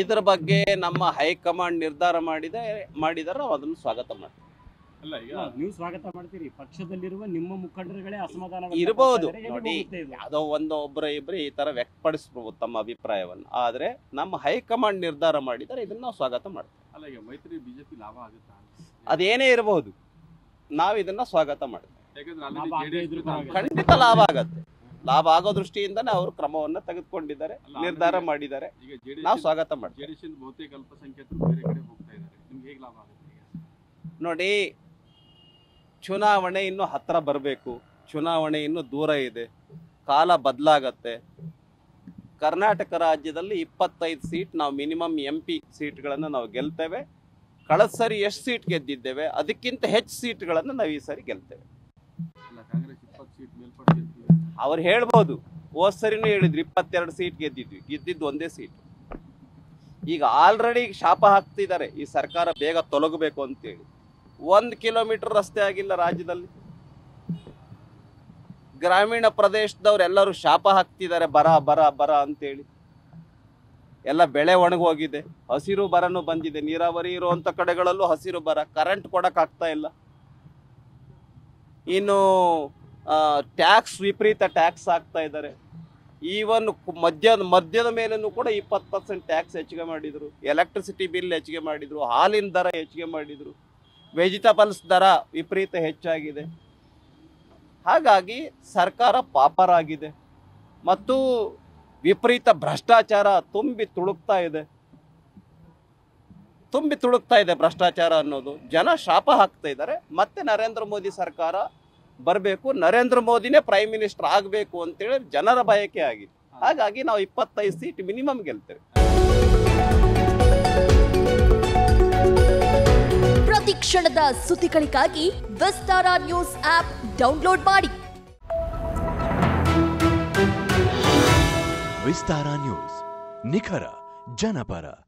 ಇದರ ಬಗ್ಗೆ ನಮ್ಮ ಹೈ ಕಮಾಂಡ್ ನಿರ್ಧಾರ ಮಾಡಿದರೆ ನಾವು ಅದನ್ನು ಸ್ವಾಗತ ಮಾಡ್ತೀವಿ. ಅಲ್ಲ ಈಗ ನೀವು ಸ್ವಾಗತ ಮಾಡ್ತೀರಿ, ಪಕ್ಷದಲ್ಲಿರುವ ನಿಮ್ಮ ಮುಖಂಡರುಗಳೇ ಅಸಮಾಧಾನ ಇರಬಹುದು ನೋಡಿ, ಯಾವುದೋ ಒಬ್ಬರ ಇಬ್ಬರು ಈ ತರ ವ್ಯಕ್ತಪಡಿಸಬಹುದು ತಮ್ಮ ಅಭಿಪ್ರಾಯವನ್ನು, ಆದರೆ ನಮ್ಮ ಹೈ ಕಮಾಂಡ್ ನಿರ್ಧಾರ ಮಾಡಿದರೆ ಇದನ್ನ ನಾವು ಸ್ವಾಗತ ಮಾಡ್ತೀವಿ. ಅಲ್ಲ ಈಗ ಮೈತ್ರಿ ಬಿಜೆಪಿ ಲಾಭ ಆಗುತ್ತಾ? ಅದೇನೇ ಇರಬಹುದು, ನಾವು ಇದನ್ನ ಸ್ವಾಗತ ಮಾಡ್ತೀವಿ. ಖಂಡಿತ ಲಾಭ ಆಗುತ್ತೆ, ಲಾಭ ಆಗೋ ದೃಷ್ಟಿಯಿಂದನೇ ಅವರು ಕ್ರಮವನ್ನು ತೆಗೆದುಕೊಂಡಿದ್ದಾರೆ, ನಿರ್ಧಾರ ಮಾಡಿದ್ದಾರೆ, ನಾವು ಸ್ವಾಗತ ಮಾಡ್ತೀವಿ. ನೋಡಿ, ಚುನಾವಣೆ ಇನ್ನು ಹತ್ತಿರ ಬರಬೇಕು, ಚುನಾವಣೆ ಇನ್ನು ದೂರ ಇದೆ, ಕಾಲ ಬದಲಾಗತ್ತೆ. ಕರ್ನಾಟಕ ರಾಜ್ಯದಲ್ಲಿ 25 ಸೀಟ್ ನಾವು ಮಿನಿಮಮ್ MP ಸೀಟ್ಗಳನ್ನು ನಾವು ಗೆಲ್ತೇವೆ. ಕಳೆದ ಸರಿ ಎಷ್ಟು ಸೀಟ್ ಗೆದ್ದಿದ್ದೇವೆ ಅದಕ್ಕಿಂತ ಹೆಚ್ಚು ಸೀಟ್ಗಳನ್ನು ನಾವು ಈ ಸಾರಿ ಗೆಲ್ತೇವೆ. ಅವ್ರು ಹೇಳ್ಬೋದು, ಹೋದ್ ಸರಿನೂ ಹೇಳಿದ್ರು 22 ಸೀಟ್ ಗೆದ್ದಿದ್ವಿ, ಗೆದ್ದಿದ್ದು ಒಂದೇ ಸೀಟ್. ಈಗ ಆಲ್ರೆಡಿ ಶಾಪ ಹಾಕ್ತಿದ್ದಾರೆ, ಈ ಸರ್ಕಾರ ಬೇಗ ತೊಲಗಬೇಕು ಅಂತೇಳಿ. 1 ಕಿಲೋಮೀಟರ್ ರಸ್ತೆ ಆಗಿಲ್ಲ ರಾಜ್ಯದಲ್ಲಿ. ಗ್ರಾಮೀಣ ಪ್ರದೇಶದವ್ರೆಲ್ಲರೂ ಶಾಪ ಹಾಕ್ತಿದ್ದಾರೆ ಬರ ಬರ ಬರ ಅಂತೇಳಿ. ಎಲ್ಲ ಬೆಳೆ ಒಣಗೋಗಿದೆ, ಹಸಿರು ಬರನೂ ಬಂದಿದೆ, ನೀರಾವರಿ ಇರುವಂಥ ಕಡೆಗಳಲ್ಲೂ ಹಸಿರು ಬರ. ಕರೆಂಟ್ ಕೊಡೋಕ್ಕಾಗ್ತಾ ಇಲ್ಲ. ಇನ್ನು ಟ್ಯಾಕ್ಸ್, ವಿಪರೀತ ಟ್ಯಾಕ್ಸ್ ಹಾಕ್ತಾ ಇದ್ದಾರೆ. ಈವನ್ ಮದ್ಯದ ಮೇಲೂ ಕೂಡ 20% ಟ್ಯಾಕ್ಸ್ ಹೆಚ್ಚಿಗೆ ಮಾಡಿದರು, ಎಲೆಕ್ಟ್ರಿಸಿಟಿ ಬಿಲ್ ಹೆಚ್ಚಿಗೆ ಮಾಡಿದರು, ಹಾಲಿನ ದರ ಹೆಚ್ಚಿಗೆ ಮಾಡಿದರು, ವೆಜಿಟೇಬಲ್ಸ್ ದರ ವಿಪರೀತ ಹೆಚ್ಚಾಗಿದೆ. ಹಾಗಾಗಿ ಸರ್ಕಾರ ಪಾಪರ್ ಆಗಿದೆ ಮತ್ತು ವಿಪರೀತ ಭ್ರಷ್ಟಾಚಾರ ತುಂಬಿ ತುಳುಕ್ತಾ ಇದೆ ಭ್ರಷ್ಟಾಚಾರ ಅನ್ನೋದು. ಜನ ಶಾಪ ಹಾಕ್ತಾ ಇದ್ದಾರೆ. ಮತ್ತೆ ನರೇಂದ್ರ ಮೋದಿ ಸರ್ಕಾರ ಬರಬೇಕು, ನರೇಂದ್ರ ಮೋದಿನೇ ಪ್ರೈಮ್ ಮಿನಿಸ್ಟರ್ ಆಗಬೇಕು ಅಂತೇಳಿ ಜನರ ಬಯಕೆ ಆಗಿದೆ. ಹಾಗಾಗಿ ನಾವು 25 ಸೀಟ್ ಮಿನಿಮಮ್ ಗೆಲ್ತೇವೆ. ಪ್ರತಿ ಕ್ಷಣದ ಸುದ್ದಿಗಳಿಗಾಗಿ ವಿಸ್ತಾರ ನ್ಯೂಸ್ ಆಪ್ ಡೌನ್ಲೋಡ್ ಮಾಡಿ. ವಿಸ್ತಾರ ನ್ಯೂಸ್, ನಿಖರ ಜನಪರ.